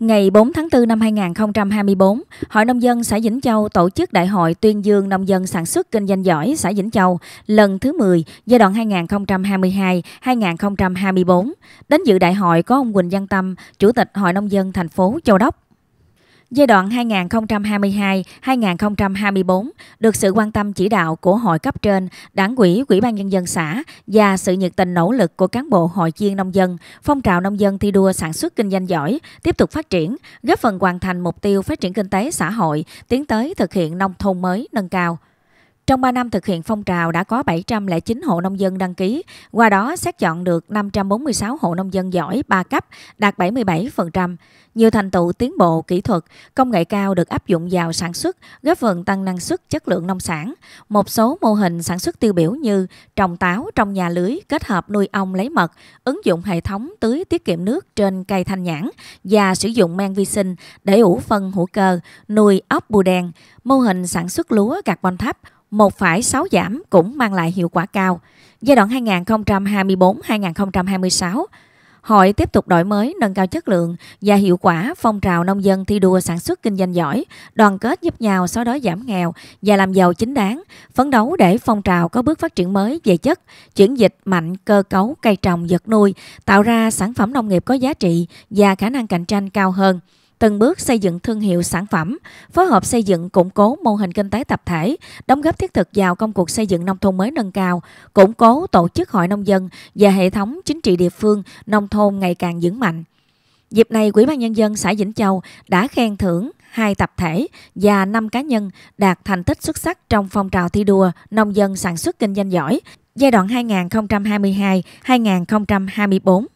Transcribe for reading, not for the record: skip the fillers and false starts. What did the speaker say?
Ngày 4 tháng 4 năm 2024, Hội Nông dân xã Vĩnh Châu tổ chức Đại hội tuyên dương nông dân sản xuất kinh doanh giỏi xã Vĩnh Châu lần thứ 10 giai đoạn 2022-2024. Đến dự đại hội có ông Huỳnh Văn Tâm, Chủ tịch Hội Nông dân thành phố Châu Đốc. Giai đoạn 2022-2024 được sự quan tâm chỉ đạo của hội cấp trên, đảng ủy, ủy ban nhân dân xã và sự nhiệt tình nỗ lực của cán bộ hội viên nông dân, phong trào nông dân thi đua sản xuất kinh doanh giỏi tiếp tục phát triển, góp phần hoàn thành mục tiêu phát triển kinh tế xã hội, tiến tới thực hiện nông thôn mới nâng cao. Trong 3 năm thực hiện phong trào đã có 709 hộ nông dân đăng ký, qua đó xét chọn được 546 hộ nông dân giỏi 3 cấp, đạt 77%. Nhiều thành tựu tiến bộ kỹ thuật, công nghệ cao được áp dụng vào sản xuất, góp phần tăng năng suất chất lượng nông sản. Một số mô hình sản xuất tiêu biểu như trồng táo trong nhà lưới kết hợp nuôi ong lấy mật, ứng dụng hệ thống tưới tiết kiệm nước trên cây thanh nhãn và sử dụng men vi sinh để ủ phân hữu cơ, nuôi ốc bươu đen, mô hình sản xuất lúa carbon thấp, 1,6 giảm cũng mang lại hiệu quả cao. Giai đoạn 2024-2026, Hội tiếp tục đổi mới, nâng cao chất lượng và hiệu quả phong trào nông dân thi đua sản xuất kinh doanh giỏi, đoàn kết giúp nhau xóa đói giảm nghèo và làm giàu chính đáng, phấn đấu để phong trào có bước phát triển mới về chất, chuyển dịch mạnh cơ cấu cây trồng vật nuôi, tạo ra sản phẩm nông nghiệp có giá trị và khả năng cạnh tranh cao hơn. Từng bước xây dựng thương hiệu sản phẩm, phối hợp xây dựng củng cố mô hình kinh tế tập thể, đóng góp thiết thực vào công cuộc xây dựng nông thôn mới nâng cao, củng cố tổ chức hội nông dân và hệ thống chính trị địa phương, nông thôn ngày càng vững mạnh. Dịp này, Ủy ban Nhân dân xã Vĩnh Châu đã khen thưởng 2 tập thể và 5 cá nhân đạt thành tích xuất sắc trong phong trào thi đua nông dân sản xuất kinh doanh giỏi giai đoạn 2022-2024.